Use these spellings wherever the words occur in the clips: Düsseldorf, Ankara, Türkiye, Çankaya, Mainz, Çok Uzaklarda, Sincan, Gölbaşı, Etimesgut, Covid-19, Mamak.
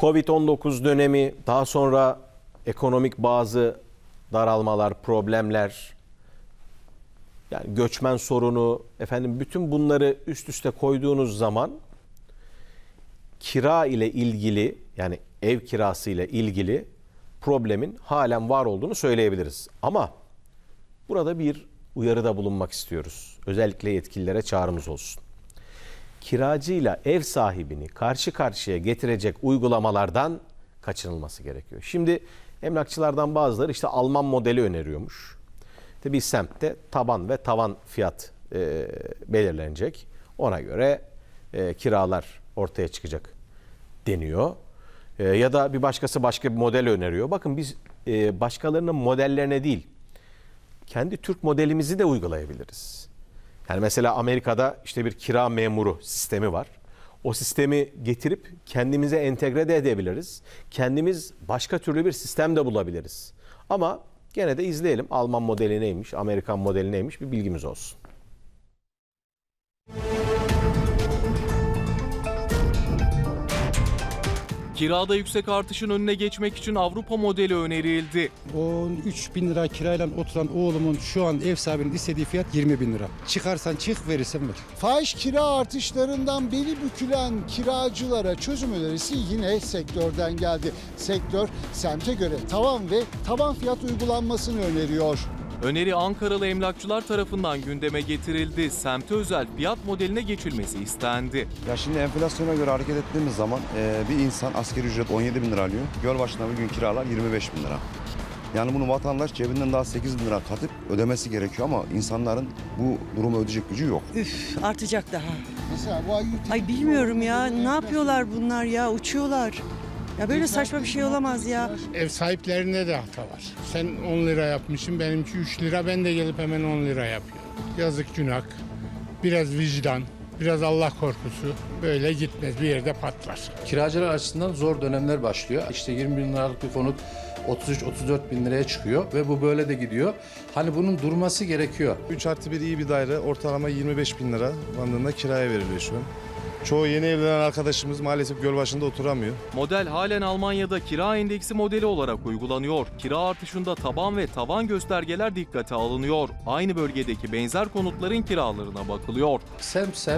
Covid-19 dönemi, daha sonra ekonomik bazı daralmalar, problemler, yani göçmen sorunu, efendim, bütün bunları üst üste koyduğunuz zaman kira ile ilgili, yani ev kirası ile ilgili problemin halen var olduğunu söyleyebiliriz. Ama burada bir uyarıda bulunmak istiyoruz. Özellikle yetkililere çağrımız olsun. Kiracıyla ev sahibini karşı karşıya getirecek uygulamalardan kaçınılması gerekiyor. Şimdi emlakçılardan bazıları işte Alman modeli öneriyormuş. İşte bir semtte taban ve tavan fiyat belirlenecek. Ona göre kiralar ortaya çıkacak deniyor. Ya da bir başkası başka bir model öneriyor. Bakın biz başkalarının modellerine değil, kendi Türk modelimizi de uygulayabiliriz. Yani mesela Amerika'da işte bir kira memuru sistemi var. O sistemi getirip kendimize entegre de edebiliriz. Kendimiz başka türlü bir sistem de bulabiliriz. Ama gene de izleyelim, Alman modeli neymiş, Amerikan modeli neymiş, bir bilgimiz olsun. Kirada yüksek artışın önüne geçmek için Avrupa modeli önerildi. 13.000 lira kirayla oturan oğlumun şu an ev sahibinin istediği fiyat 20.000 lira. Çıkarsan çık, verirsen ver. Fahiş kira artışlarından beli bükülen kiracılara çözüm önerisi yine sektörden geldi. Sektör semte göre tavan ve taban fiyat uygulanmasını öneriyor. Öneri Ankaralı emlakçılar tarafından gündeme getirildi. Semte özel fiyat modeline geçilmesi istendi. Ya şimdi enflasyona göre hareket ettiğimiz zaman bir insan asgari ücret 17.000 lira alıyor. Gölbaşı'nda bir gün kiralar 25.000 lira. Yani bunu vatandaş cebinden daha 8.000 lira katıp ödemesi gerekiyor ama insanların bu durumu ödeyecek gücü yok. Üf, artacak daha. Mesela bu ay... Ay bilmiyorum ya, ne yapıyorlar bunlar ya, uçuyorlar. Ya böyle saçma bir şey olamaz ya. Ev sahiplerinde de hata var. Sen 10 lira yapmışsın, benimki 3 lira, ben de gelip hemen 10 lira yapıyorum. Yazık günah, biraz vicdan, biraz Allah korkusu, böyle gitmez, bir yerde patlar. Kiracılar açısından zor dönemler başlıyor. İşte 20.000 liralık bir konut 33-34.000 liraya çıkıyor ve bu böyle de gidiyor. Hani bunun durması gerekiyor. 3+1 iyi bir daire, ortalama 25.000 lira bandında kiraya veriliyor şu an. Çoğu yeni evlenen arkadaşımız maalesef Gölbaşı'nda oturamıyor. Model halen Almanya'da kira endeksi modeli olarak uygulanıyor. Kira artışında taban ve tavan göstergeler dikkate alınıyor. Aynı bölgedeki benzer konutların kiralarına bakılıyor. Semt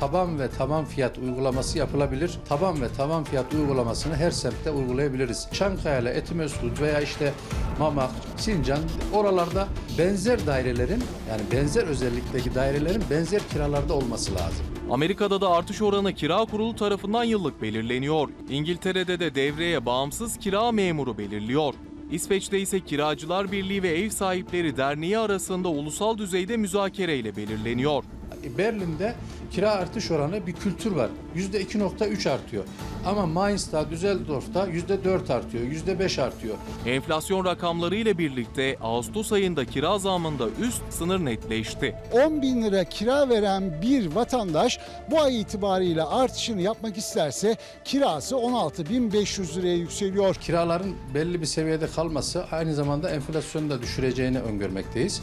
taban ve tavan fiyat uygulaması yapılabilir. Taban ve tavan fiyat uygulamasını her semtte uygulayabiliriz. Çankaya'la Etimesgut veya işte Mamak, Sincan, oralarda benzer dairelerin, yani benzer özellikteki dairelerin benzer kiralarda olması lazım. Amerika'da da artış oranı kira kurulu tarafından yıllık belirleniyor. İngiltere'de de devreye bağımsız kira memuru belirliyor. İsveç'te ise Kiracılar Birliği ve Ev Sahipleri Derneği arasında ulusal düzeyde müzakere ile belirleniyor. Berlin'de kira artış oranı bir kültür var. %2.3 artıyor. Ama Mainz'da, Düsseldorf'ta %4 artıyor, %5 artıyor. Enflasyon rakamları ile birlikte Ağustos ayında kira zammında üst sınır netleşti. 10.000 lira kira veren bir vatandaş bu ay itibariyle artışını yapmak isterse kirası 16.500 liraya yükseliyor. Kiraların belli bir seviyede kalması aynı zamanda enflasyonu da düşüreceğini öngörmekteyiz.